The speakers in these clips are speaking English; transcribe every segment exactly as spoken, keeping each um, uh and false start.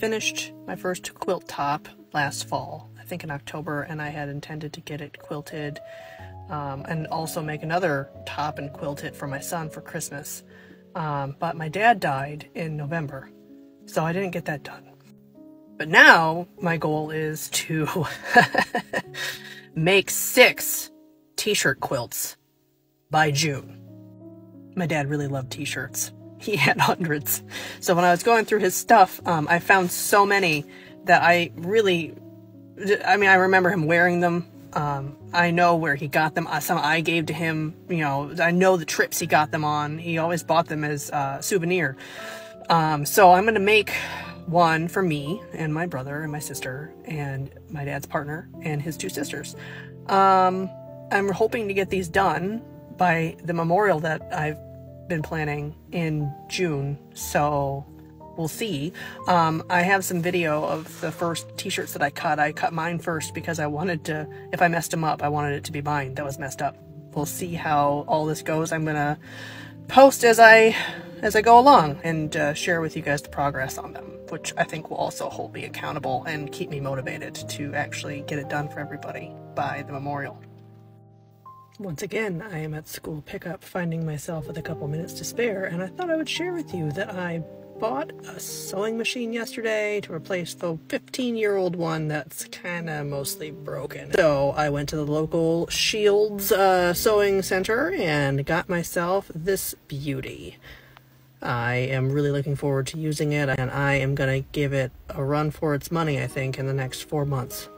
finished my first quilt top last fall, I think in October, and I had intended to get it quilted um, and also make another top and quilt it for my son for Christmas. Um, but my dad died in November, so I didn't get that done. But now my goal is to make six t-shirt quilts by June. My dad really loved t-shirts. He had hundreds. So when I was going through his stuff, um, I found so many that I really, I mean, I remember him wearing them. Um, I know where he got them. Some I gave to him, you know, I know the trips he got them on. He always bought them as a uh, souvenir. Um, so I'm going to make one for me and my brother and my sister and my dad's partner and his two sisters. Um, I'm hoping to get these done by the memorial that I've been planning in June, so we'll see. Um, I have some video of the first t-shirts that I cut. I cut mine first because I wanted to, if I messed them up, I wanted it to be mine that was messed up. We'll see how all this goes. I'm gonna post as I as I go along and uh, share with you guys the progress on them, which I think will also hold me accountable and keep me motivated to actually get it done for everybody by the memorial. Once again, I am at school pickup, finding myself with a couple minutes to spare, and I thought I would share with you that I bought a sewing machine yesterday to replace the fifteen year old one that's kind of mostly broken. So I went to the local Shields uh, sewing center and got myself this beauty. I am really looking forward to using it, and I am going to give it a run for its money, I think, in the next four months.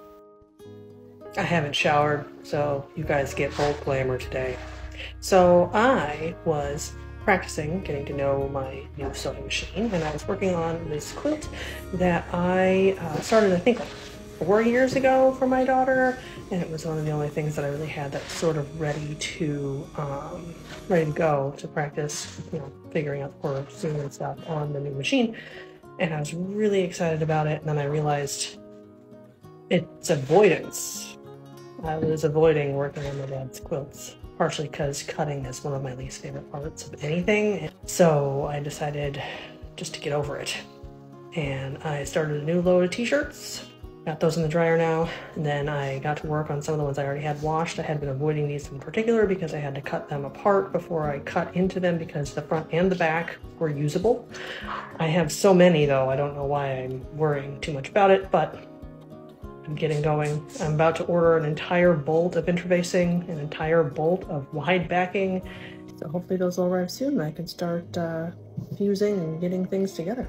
I haven't showered, so you guys get full glamour today. So I was practicing getting to know my new sewing machine, and I was working on this quilt that I uh, started, I think, like four years ago for my daughter, and it was one of the only things that I really had that was sort of ready to um, ready to go to practice, you know, figuring out the corners and stuff on the new machine. And I was really excited about it, and then I realized it's avoidance. I was avoiding working on my dad's quilts, partially because cutting is one of my least favorite parts of anything. So I decided just to get over it. And I started a new load of t-shirts, got those in the dryer now, and then I got to work on some of the ones I already had washed. I had been avoiding these in particular because I had to cut them apart before I cut into them because the front and the back were usable. I have so many though, I don't know why I'm worrying too much about it, but I'm getting going. I'm about to order an entire bolt of interfacing, an entire bolt of wide backing. So hopefully those will arrive soon and I can start uh, fusing and getting things together.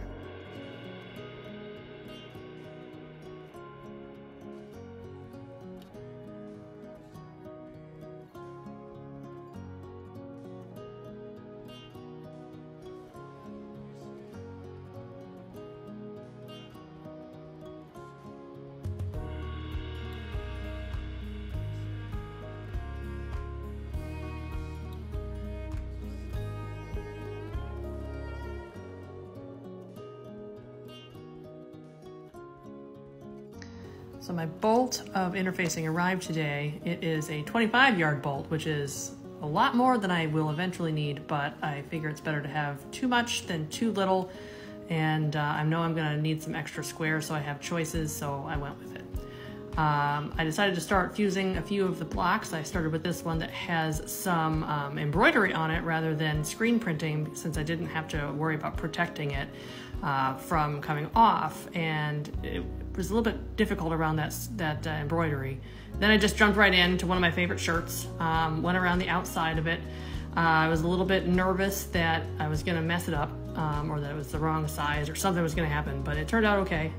So my bolt of interfacing arrived today. It is a twenty-five yard bolt, which is a lot more than I will eventually need, but I figure it's better to have too much than too little. And uh, I know I'm gonna need some extra squares, so I have choices, so I went with it. Um, I decided to start fusing a few of the blocks. I started with this one that has some um, embroidery on it rather than screen printing, since I didn't have to worry about protecting it uh, from coming off. And it, It was a little bit difficult around that, that uh, embroidery. Then I just jumped right into one of my favorite shirts, um, went around the outside of it. Uh, I was a little bit nervous that I was gonna mess it up um, or that it was the wrong size or something was gonna happen, but it turned out okay.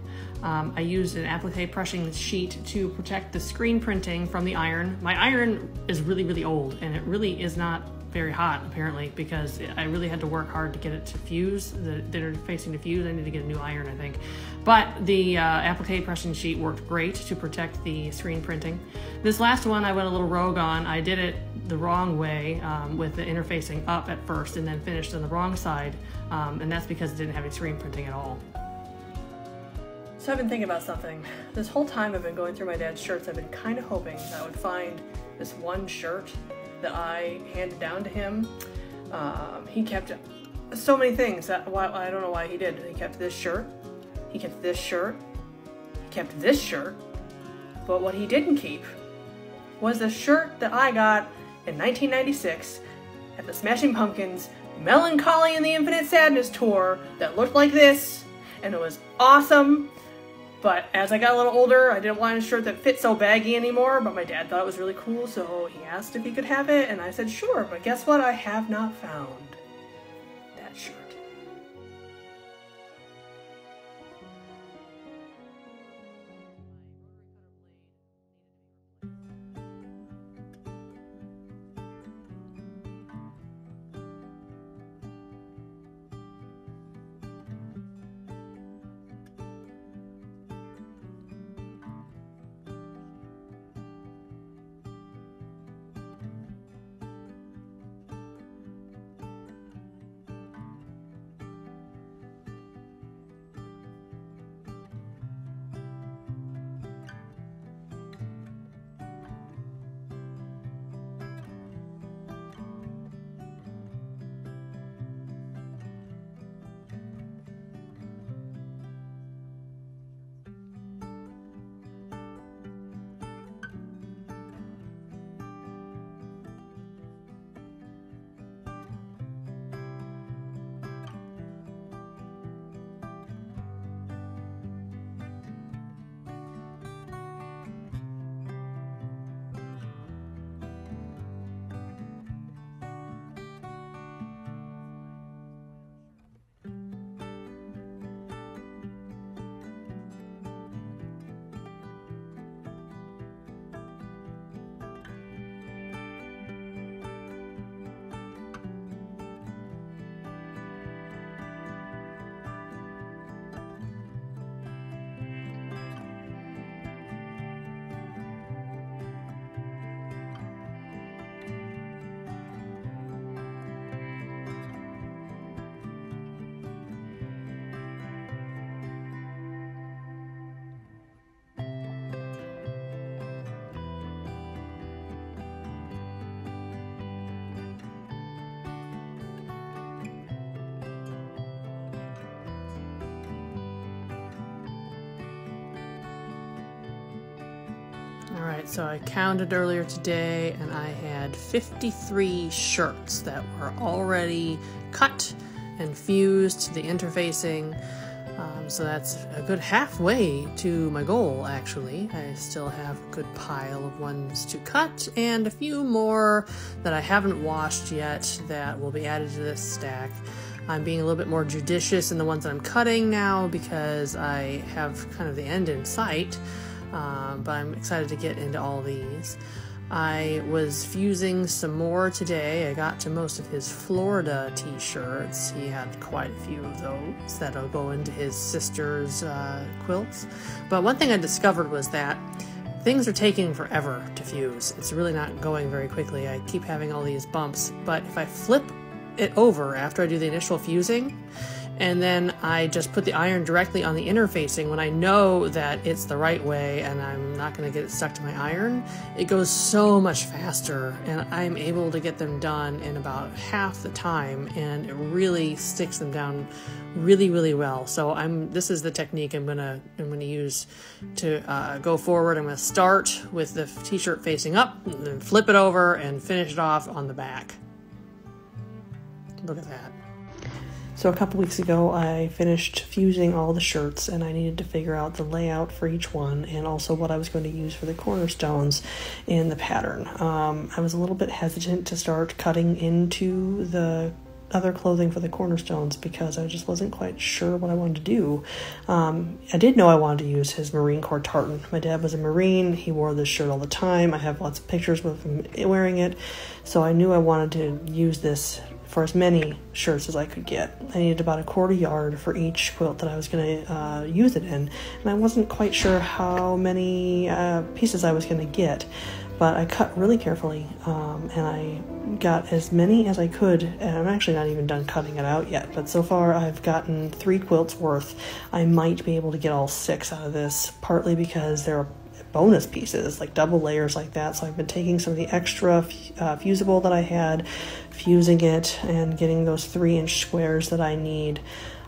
Um, I used an applique pressing sheet to protect the screen printing from the iron. My iron is really, really old, and it really is not very hot apparently, because I really had to work hard to get it to fuse, the, the interfacing to fuse. I need to get a new iron, I think. But the uh, applique pressing sheet worked great to protect the screen printing. This last one I went a little rogue on. I did it the wrong way um, with the interfacing up at first and then finished on the wrong side. Um, and that's because it didn't have any screen printing at all. So I've been thinking about something. This whole time I've been going through my dad's shirts, I've been kind of hoping that I would find this one shirt that I handed down to him. Um, he kept so many things that, well, I don't know why he did. He kept this shirt. He kept this shirt. He kept this shirt. But what he didn't keep was the shirt that I got in nineteen ninety-six at the Smashing Pumpkins Melancholy and the Infinite Sadness Tour that looked like this, and it was awesome. But as I got a little older, I didn't want a shirt that fit so baggy anymore, but my dad thought it was really cool, so he asked if he could have it, and I said sure, but guess what? I have not found that shirt. Alright, so I counted earlier today and I had fifty-three shirts that were already cut and fused to the interfacing, um, so that's a good halfway to my goal actually. I still have a good pile of ones to cut and a few more that I haven't washed yet that will be added to this stack. I'm being a little bit more judicious in the ones that I'm cutting now because I have kind of the end in sight. Uh, but I'm excited to get into all these. I was fusing some more today. I got to most of his Florida t-shirts. He had quite a few of those that'll go into his sister's uh, quilts. But one thing I discovered was that things are taking forever to fuse. It's really not going very quickly. I keep having all these bumps, but if I flip it over after I do the initial fusing, and then I just put the iron directly on the interfacing when I know that it's the right way and I'm not going to get it stuck to my iron, it goes so much faster and I'm able to get them done in about half the time, and it really sticks them down really, really well. So I'm this is the technique I'm gonna I'm gonna use to uh, go forward. I'm gonna start with the t-shirt facing up and then flip it over and finish it off on the back. Look at that. So a couple weeks ago I finished fusing all the shirts and I needed to figure out the layout for each one and also what I was going to use for the cornerstones in the pattern. Um, I was a little bit hesitant to start cutting into the other clothing for the cornerstones because I just wasn't quite sure what I wanted to do. Um, I did know I wanted to use his Marine Corps tartan. My dad was a Marine. He wore this shirt all the time. I have lots of pictures with him wearing it. So I knew I wanted to use this for as many shirts as I could get. I needed about a quarter yard for each quilt that I was going to uh, use it in, and I wasn't quite sure how many uh, pieces I was going to get, but I cut really carefully um, and I got as many as I could, and I'm actually not even done cutting it out yet, but so far I've gotten three quilts worth. I might be able to get all six out of this, partly because there are bonus pieces, like double layers like that. So I've been taking some of the extra uh, fusible that I had, fusing it, and getting those three inch squares that I need.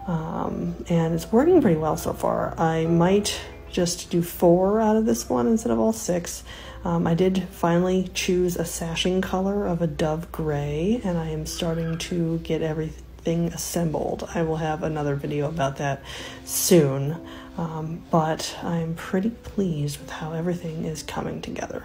um, and it's working pretty well so far. I might just do four out of this one instead of all six. Um, I did finally choose a sashing color of a dove gray, and I am starting to get everything assembled. I will have another video about that soon, um, but I'm pretty pleased with how everything is coming together.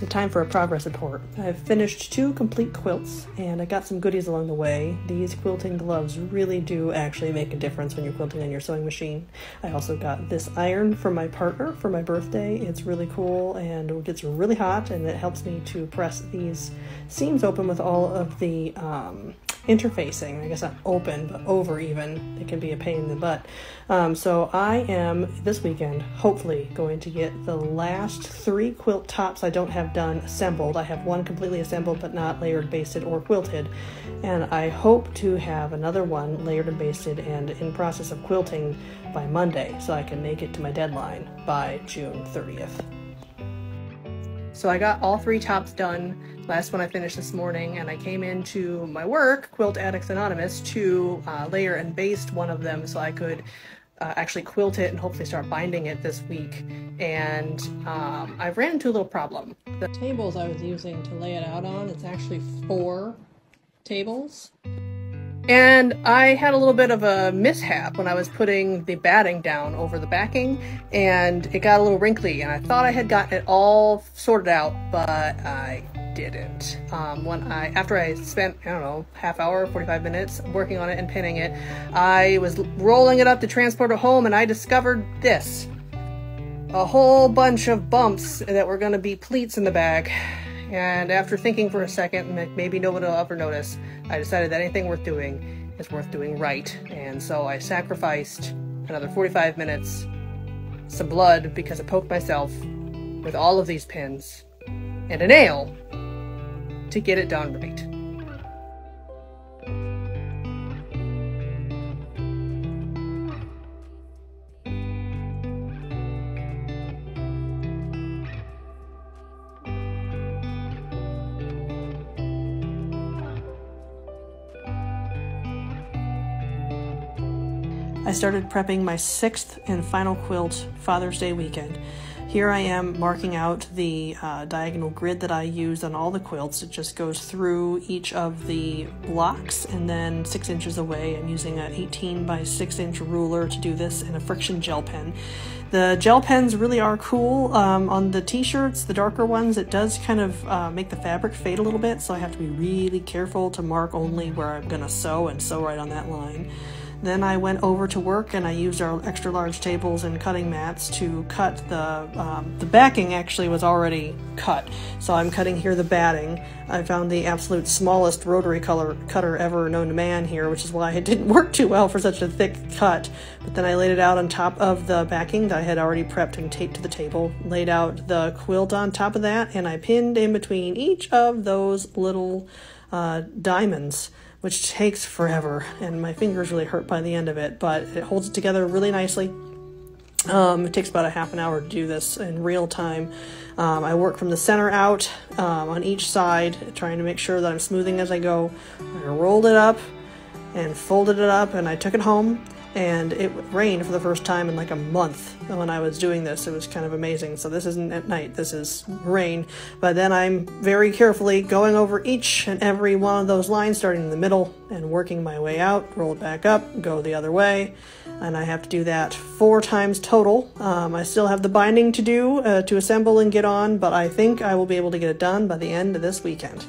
So time for a progress report. I've finished two complete quilts, and I got some goodies along the way. These quilting gloves really do actually make a difference when you're quilting on your sewing machine. I also got this iron from my partner for my birthday. It's really cool, and it gets really hot, and it helps me to press these seams open with all of the um, interfacing. I guess not open, but over even. It can be a pain in the butt. Um, so I am, this weekend, hopefully going to get the last three quilt tops I don't have done assembled. I have one completely assembled, but not layered, basted, or quilted. And I hope to have another one layered and basted and in process of quilting by Monday, so I can make it to my deadline by June thirtieth. So I got all three tops done. Last one I finished this morning, and I came into my work, Quilt Addicts Anonymous, to uh, layer and baste one of them so I could uh, actually quilt it and hopefully start binding it this week. And um, I ran into a little problem. The tables I was using to lay it out on, it's actually four tables. And I had a little bit of a mishap when I was putting the batting down over the backing, and it got a little wrinkly, and I thought I had gotten it all sorted out, but I didn't. Um, when I, after I spent, I don't know, half hour, forty-five minutes working on it and pinning it, I was rolling it up to transport it home, and I discovered this. A whole bunch of bumps that were going to be pleats in the bag. And after thinking for a second, maybe nobody will ever notice, I decided that anything worth doing is worth doing right. And so I sacrificed another forty-five minutes, some blood, because I poked myself with all of these pins, and a nail to get it done right. I started prepping my sixth and final quilt Father's Day weekend. Here I am marking out the uh, diagonal grid that I used on all the quilts. It just goes through each of the blocks, and then six inches away I'm using an eighteen by six inch ruler to do this, and a friction gel pen. The gel pens really are cool. Um, on the t-shirts, the darker ones, it does kind of uh, make the fabric fade a little bit, so I have to be really careful to mark only where I'm gonna sew and sew right on that line. Then I went over to work and I used our extra large tables and cutting mats to cut the, um, the backing actually was already cut. So I'm cutting here the batting. I found the absolute smallest rotary color cutter ever known to man here, which is why it didn't work too well for such a thick cut. But then I laid it out on top of the backing that I had already prepped and taped to the table, laid out the quilt on top of that, and I pinned in between each of those little uh, diamonds, which takes forever, and my fingers really hurt by the end of it, but it holds it together really nicely. Um, it takes about a half an hour to do this in real time. Um, I work from the center out um, on each side, trying to make sure that I'm smoothing as I go. I rolled it up and folded it up, and I took it home, and it rained for the first time in like a month when I was doing this. It was kind of amazing. So this isn't at night, this is rain. But then I'm very carefully going over each and every one of those lines, starting in the middle and working my way out, roll it back up, go the other way. And I have to do that four times total. Um, I still have the binding to do, uh, to assemble and get on, but I think I will be able to get it done by the end of this weekend.